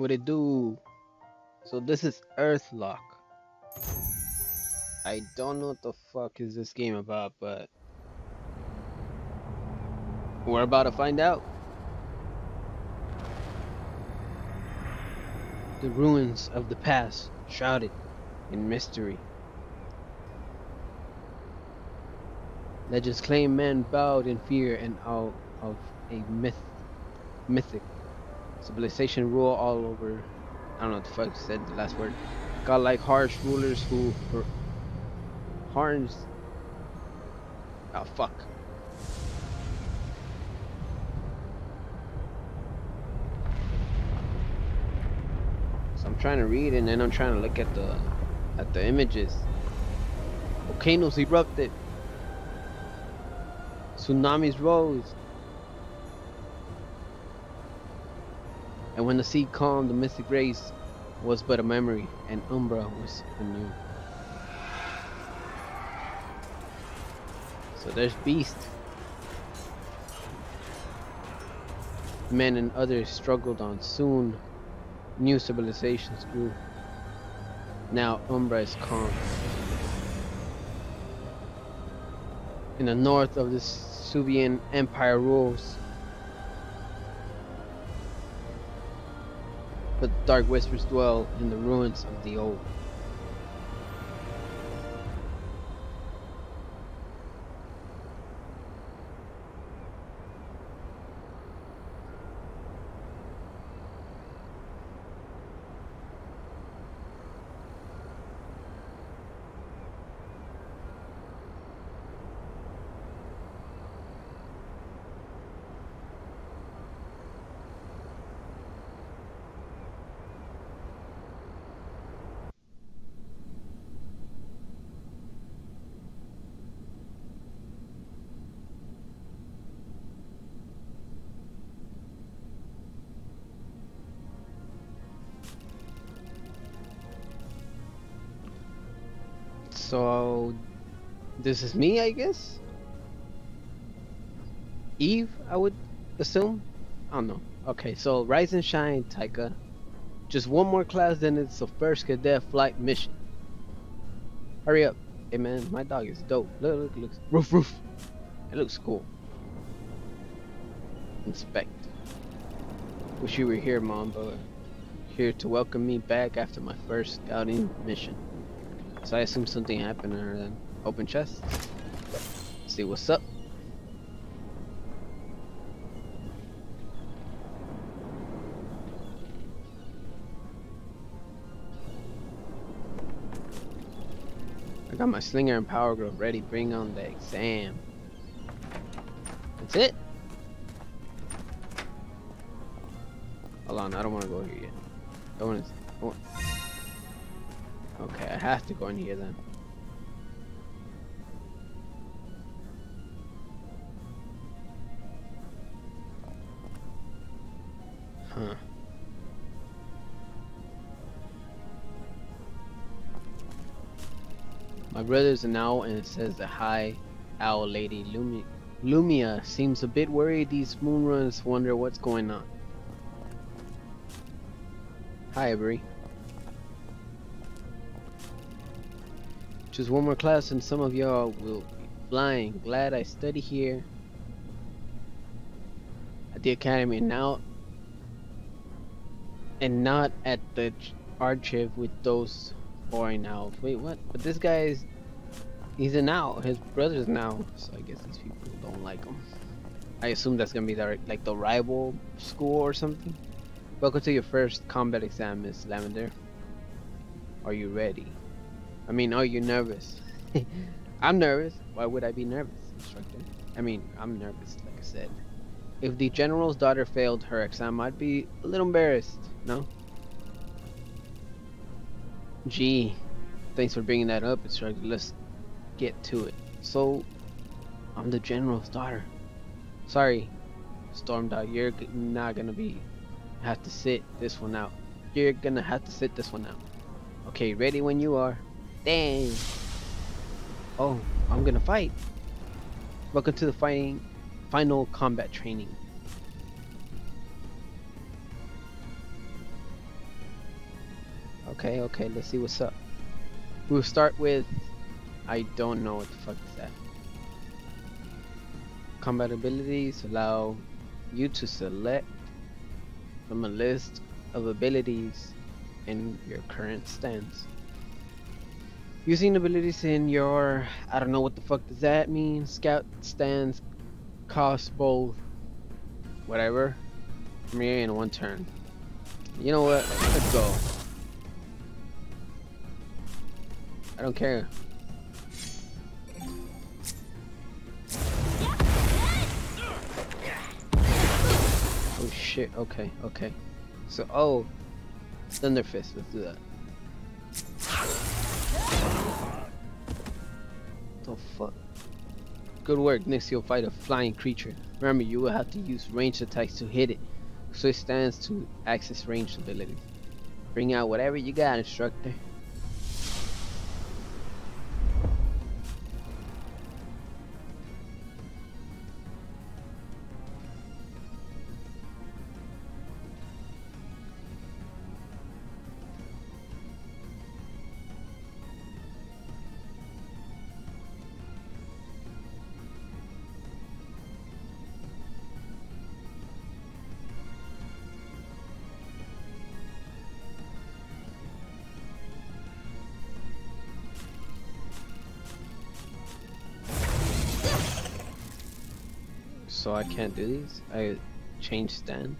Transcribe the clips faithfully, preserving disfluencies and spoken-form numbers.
What it do? So this is Earthlock. I don't know what the fuck is this game about, but we're about to find out. The ruins of the past, shrouded in mystery. Legends claim men bowed in fear and awe of a myth, mythic civilization rule all over. I don't know what the fuck said the last word. Godlike harsh rulers who harms. Oh fuck. So I'm trying to read and then I'm trying to look at the at the images. Volcanoes erupted. Tsunamis rose. And when the sea calmed, the mystic race was but a memory, and Umbra was anew. So there's Beast. Men and others struggled on. Soon, new civilizations grew. Now Umbra is calm. In the north of the Subian Empire rules. But dark whispers dwell in the ruins of the old. So, this is me, I guess? Eve, I would assume? I don't know. Okay, so Rise and Shine, Taika. Just one more class, then it's the first cadet flight mission. Hurry up. Hey man, my dog is dope. Look, look, looks. Roof, roof. It looks cool. Inspect. Wish you were here, Mom, but here to welcome me back after my first scouting mission. So I assume something happened to her then. Open chest. See what's up. I got my slinger and power glove ready. Bring on the exam. That's it. Hold on, I don't want to go here yet. Don't want to. Don't want to. Okay, I have to go in here then. Huh. My brother's an owl, and it says the high owl lady Lumia, Lumia seems a bit worried. These moon runs wonder what's going on. Hi, Abri. Just one more class and some of y'all will be flying. Glad I study here at the academy and now and not at the archive with those boring owls. Wait, what? But this guy is, he's an owl. His brother's an owl. So I guess these people don't like him. I assume that's gonna be the, like the rival school or something. Welcome to your first combat exam, Miss Lavender. Are you ready? I mean, are you nervous? I'm nervous. Why would I be nervous, instructor? I mean, I'm nervous, like I said. If the general's daughter failed her exam, I'd be a little embarrassed, no? Gee, thanks for bringing that up, instructor. Let's get to it. So, I'm the general's daughter. Sorry, Stormdawg, you're not gonna be have to sit this one out. You're gonna have to sit this one out. Okay, ready when you are. Dang. Oh, I'm gonna fight. Welcome to the fighting final combat training. Okay, okay, let's see what's up. We'll start with... I don't know what the fuck is that. Combat abilities allow you to select from a list of abilities in your current stance. Using abilities in your... I don't know what the fuck does that mean. Scout stance costs both... whatever. Premier in one turn. You know what? Let's go. I don't care. Oh shit, okay, okay. So, oh. Thunder Fist, let's do that. The fuck? Good work, next you'll fight a flying creature. Remember, you will have to use ranged attacks to hit it, so it stands to access ranged abilities. Bring out whatever you got, instructor. So I can't do these. I change stand.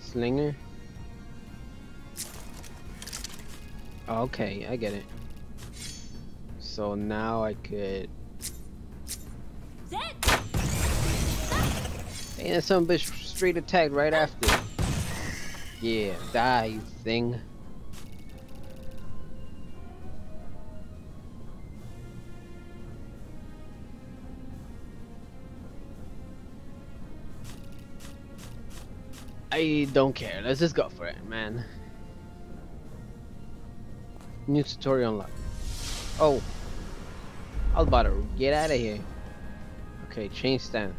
Slinger. Okay, I get it. So now I could. Dang, that some bitch straight attack right after. Yeah, die, you thing. I don't care, let's just go for it, man. New tutorial unlocked. Oh, I was about to get out of here. Okay, change stance.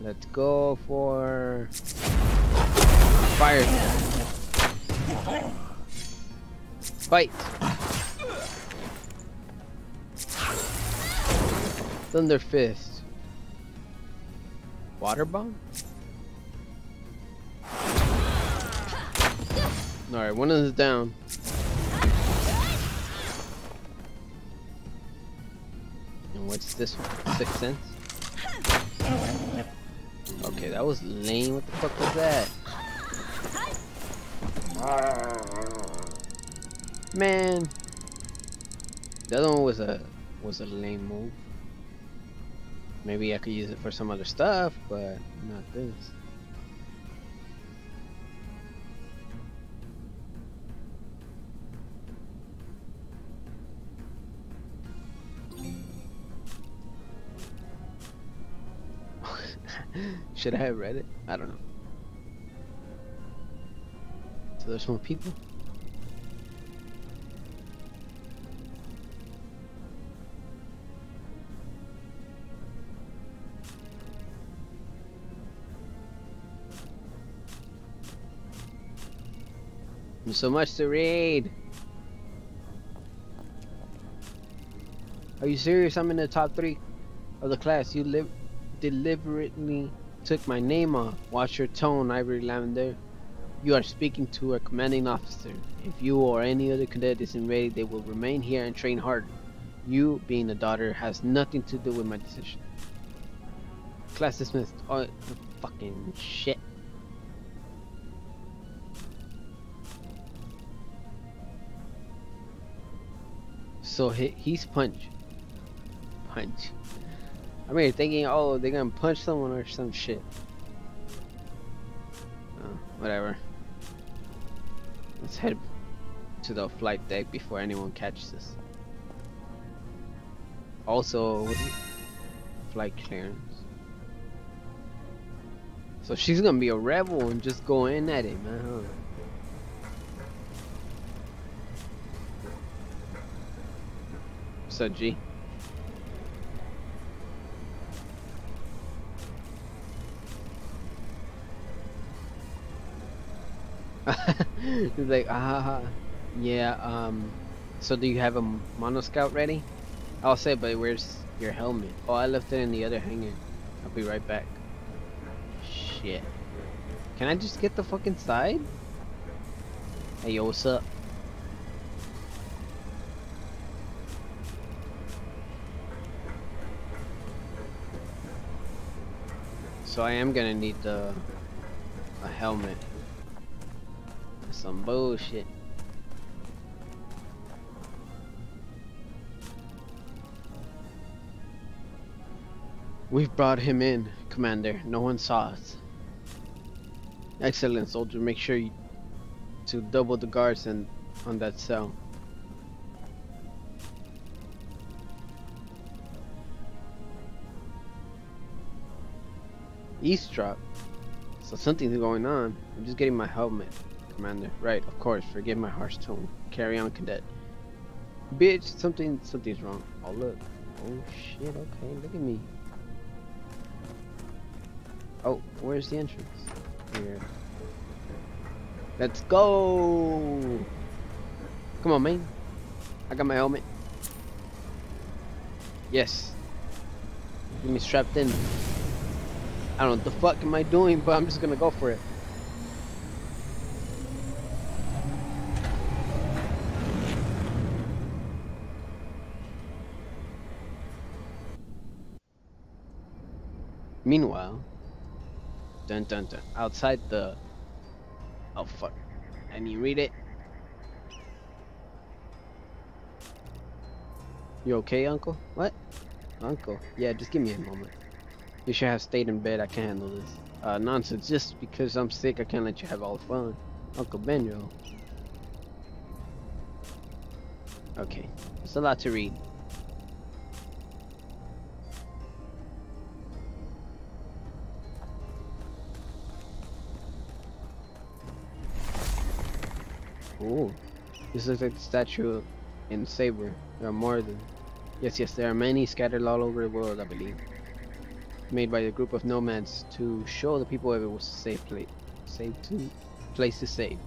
Let's go for fire. Fight. Thunder Fist. Water bomb? Alright, one is down. And what's this one? Sixth Sense? Okay, that was lame. What the fuck was that? Man. The other one was a was a lame move. Maybe I could use it for some other stuff, but not this. Should I have read it? I don't know. So there's more people? So much to read. Are you serious? I'm in the top three of the class. You live deliberately took my name off. Watch your tone, Ivory Lavender. You are speaking to a commanding officer. If you or any other cadet isn't ready, they will remain here and train harder. You, being a daughter, has nothing to do with my decision. Class dismissed. Oh, fucking shit. So he, he's punch. Punch. I mean, thinking, oh, they're gonna punch someone or some shit. Oh, whatever. Let's head to the flight deck before anyone catches us. Also, flight clearance. So she's gonna be a rebel and just go in at it, man. Huh? So G. He's like, ah, yeah, um, so do you have a mono scout ready? I'll say, but where's your helmet? Oh, I left it in the other hangar. I'll be right back. Shit. Can I just get the fuck inside? Hey, yo, what's up? So I am gonna need the a helmet. Some bullshit. We've brought him in, Commander. No one saw us. Excellent, soldier. Make sure you to double the guards and on that cell. Eavesdrop. So something's going on. I'm just getting my helmet, Commander. Right, of course. Forgive my harsh tone. Carry on, Cadet. Bitch, something, something's wrong. Oh look. Oh shit. Okay, look at me. Oh, where's the entrance? Here. Let's go. Come on, man. I got my helmet. Yes. Get me strapped in. I don't know what the fuck am I doing, but I'm just gonna go for it. Meanwhile, dun dun dun, outside the... Oh fuck, I mean read it. You okay, uncle? What? Uncle? Yeah, just give me a moment. You should have stayed in bed. I can't handle this. Uh, nonsense. Just because I'm sick, I can't let you have all the fun. Uncle Benio. Okay. It's a lot to read. Ooh. This looks like the statue in Saber. There are more than... Yes, yes, there are many scattered all over the world, I believe. Made by a group of nomads to show the people if it was a safe place, safe to place to save.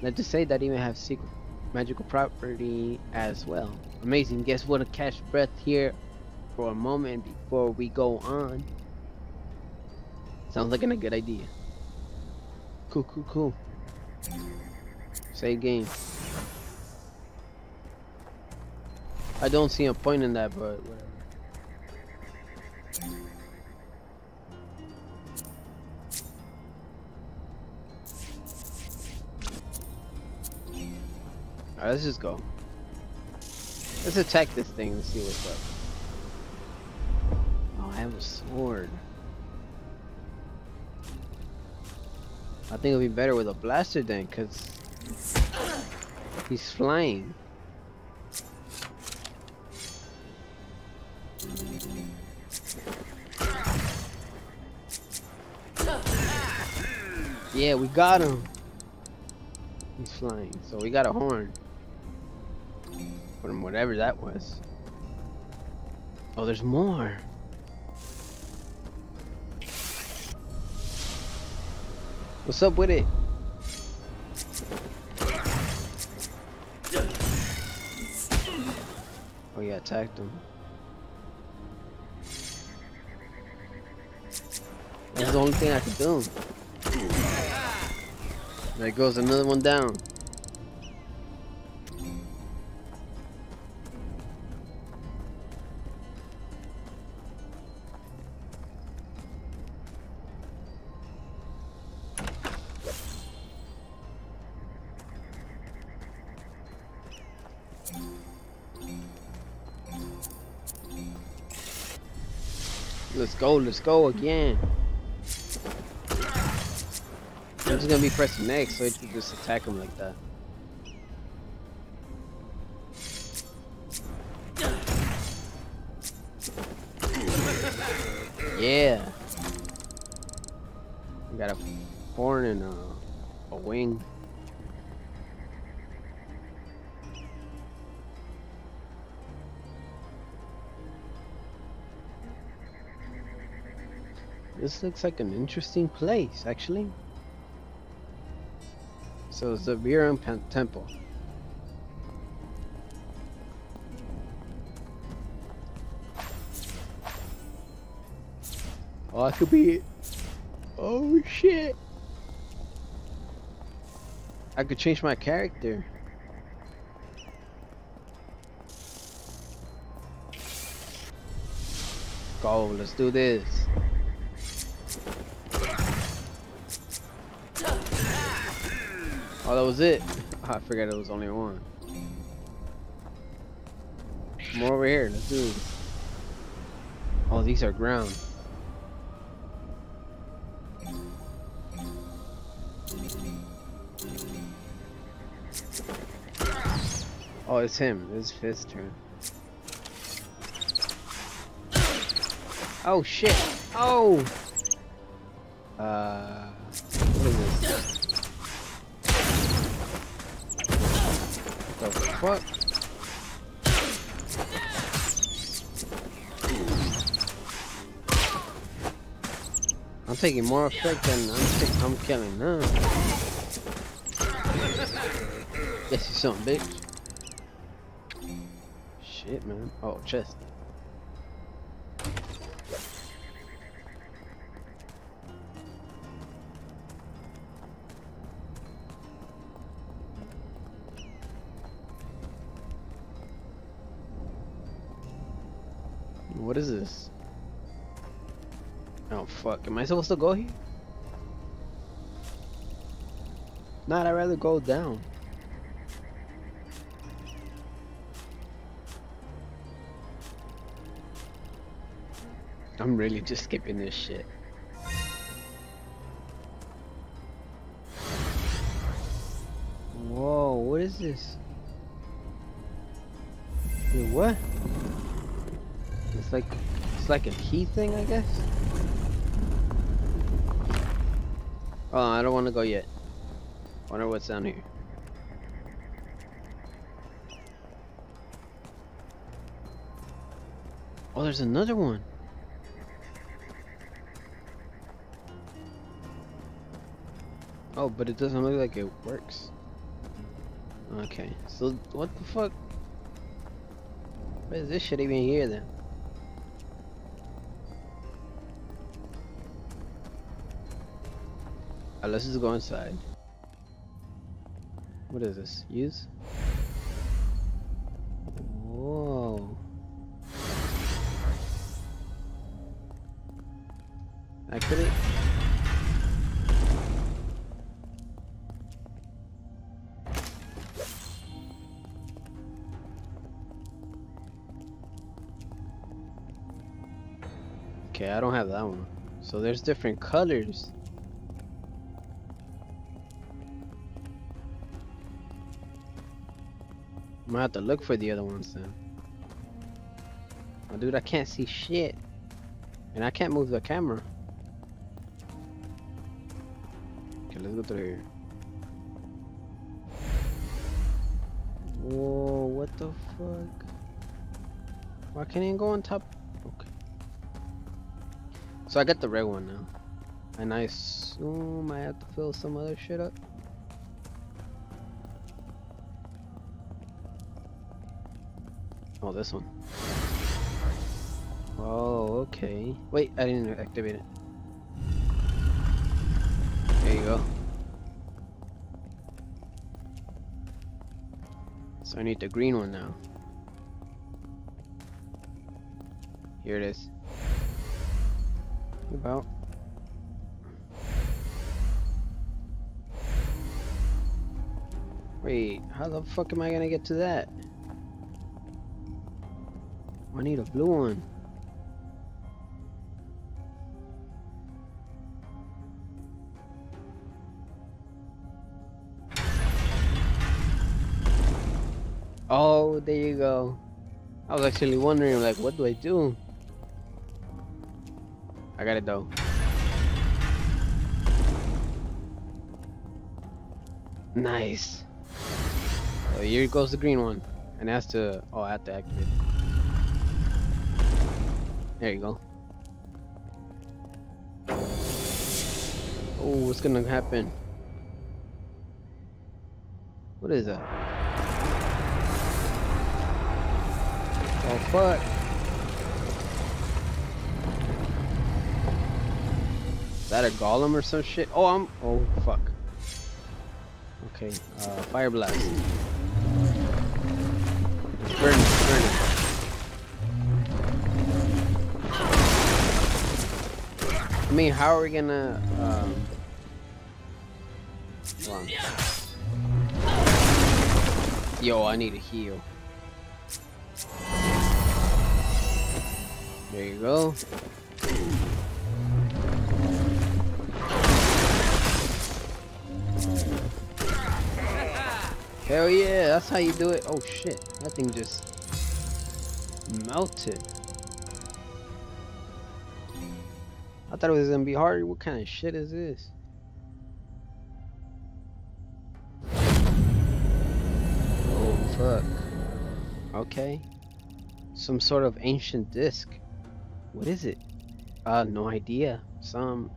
Let's just say that even have secret magical property as well. Amazing. Guess what? A catch breath here for a moment before we go on. Sounds like a good idea. Cool, cool, cool. Save game. I don't see a point in that, but whatever. Alright, let's just go. Let's attack this thing and see what's up. Oh, I have a sword. I think it'll be better with a blaster then, cause he's flying. Yeah, we got him. He's flying, so we got a horn. From whatever that was. Oh, there's more. What's up with it? Oh yeah, attacked him. That's the only thing I could do. There goes another one down. Let's go, let's go again. I'm just gonna be pressing X so I can just attack him like that. Yeah. We got a horn and a, a wing. This looks like an interesting place, actually. So it's the Viren Pen temple. Oh, that could be it. Oh shit! I could change my character. Go, let's do this. Oh, that was it. Oh, I forgot it was only one. More over here. Let's do this. Oh, these are ground. Oh, it's him. It's his turn. Oh shit! Oh! Uh... What is this? What the fuck? I'm taking more effect than I'm, I'm killing now. Yes, you son of a bitch. Shit, man. Oh, chest. What is this? Oh fuck, am I supposed to go here? Nah, I'd rather go down. I'm really just skipping this shit. Whoa, what is this? Dude, what? It's like, it's like a key thing, I guess. Oh, I don't want to go yet. Wonder what's down here. Oh, there's another one. Oh, but it doesn't look like it works. Okay, so what the fuck? What is this shit even here then? Alright, let's just go inside. What is this? Use? Whoa. Activate. Okay, I don't have that one. So there's different colors. I'm gonna have to look for the other ones then. Oh, dude, I can't see shit. And I can't move the camera. Okay, let's go through here. Whoa, what the fuck? Why can't I go on top? Okay. So I got the red one now. And I assume I have to fill some other shit up. Oh, this one. Oh, okay. Wait, I didn't activate it. There you go. So I need the green one now. Here it is. About. Wait, how the fuck am I gonna get to that? I need a blue one. Oh, there you go. I was actually wondering, like, what do I do? I got it though. Nice. So here goes the green one. And it has to, oh, I have to activate it. There you go. Oh, what's gonna happen? What is that? Oh fuck. Is that a golem or some shit? Oh, I'm. Oh fuck. Okay. Uh, fire blast. Burn it. Burn it. I mean, how are we gonna, um... Hold on. Yo, I need a heal. There you go. Hell yeah, that's how you do it. Oh shit, that thing just melted. I thought it was gonna be hard. What kind of shit is this? Oh fuck. Okay. Some sort of ancient disc. What is it? Uh, no idea. Some,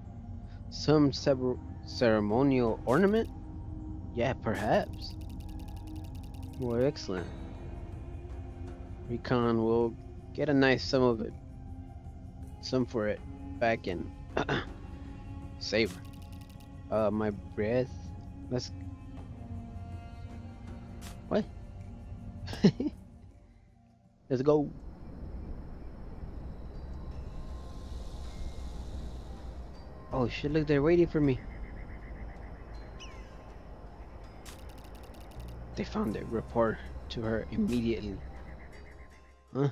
some ceremonial ornament? Yeah, perhaps. Well, excellent. Recon will get a nice sum of it. Some for it. Back in Saber. Uh, my breath. Let's. What? Let's go. Oh shit! Look, they're waiting for me. They found it. Report to her immediately. Huh?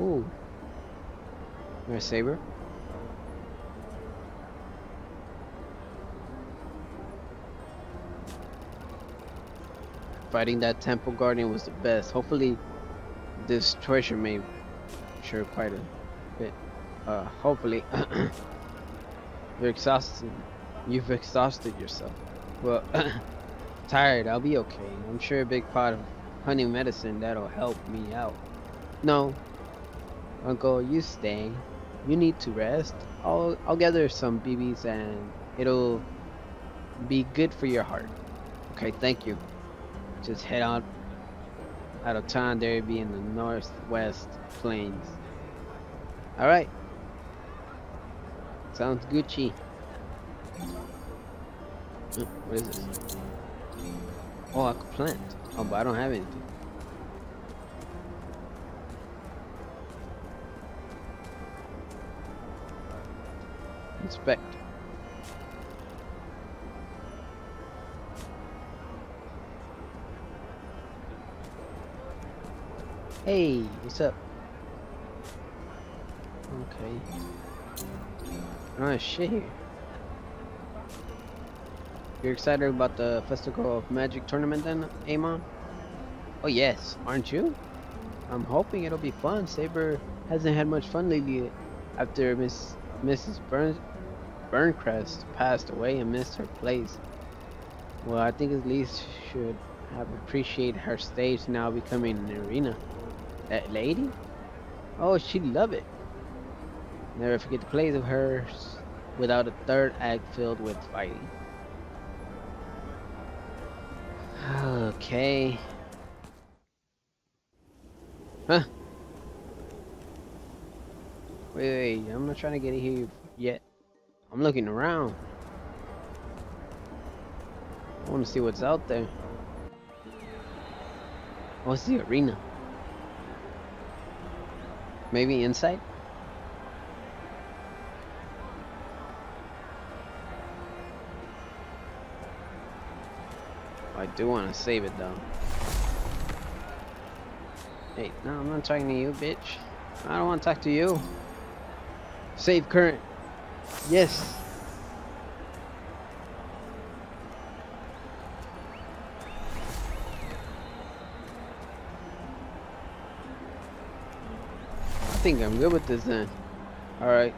Ooh. There's Saber. Fighting that temple guardian was the best. Hopefully this treasure may sure quite a bit. Uh hopefully you're exhausted. You've exhausted yourself. Well tired, I'll be okay. I'm sure a big pot of honey medicine that'll help me out. No. Uncle, you stay. You need to rest. I'll I'll gather some B Bs and it'll be good for your heart. Okay, thank you. Just head out out of town. There be in the northwest plains. All right. Sounds Gucci. Oh, what is this? Oh, I could plant. Oh, but I don't have anything. Inspect. Hey, what's up? Okay. Oh shit. You're excited about the Festival of Magic tournament then, Amon? Oh yes, aren't you? I'm hoping it'll be fun. Saber hasn't had much fun lately after Miss Missus Burns. Burncrest passed away and missed her place. Well, I think at least should have appreciated her stage now becoming an arena. That lady? Oh, she'd love it. Never forget the plays of hers without a third act filled with fighting. Okay. Huh? Wait, wait, I'm not trying to get in here yet. I'm looking around. I want to see what's out there. What's the arena? Maybe inside? I do want to save it though. Hey, no, I'm not talking to you, bitch. I don't want to talk to you. Save current. Yes. I think I'm good with this then. Alright.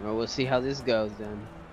Well, we'll see how this goes then.